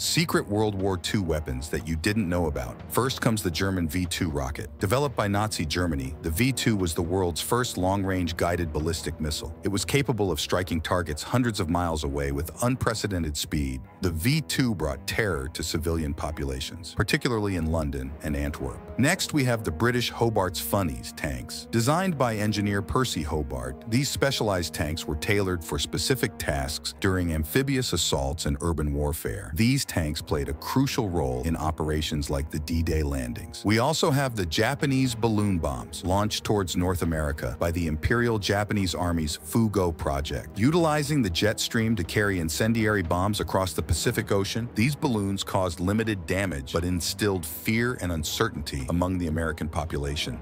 Secret World War II weapons that you didn't know about. First comes the German V2 rocket. Developed by Nazi Germany, the V2 was the world's first long-range guided ballistic missile. It was capable of striking targets hundreds of miles away with unprecedented speed. The V2 brought terror to civilian populations, particularly in London and Antwerp. Next, we have the British Hobart's Funnies tanks. Designed by engineer Percy Hobart, these specialized tanks were tailored for specific tasks during amphibious assaults and urban warfare. These tanks played a crucial role in operations like the D-Day landings. We also have the Japanese balloon bombs, launched towards North America by the Imperial Japanese Army's Fugo Project. Utilizing the jet stream to carry incendiary bombs across the Pacific Ocean, these balloons caused limited damage but instilled fear and uncertainty among the American population.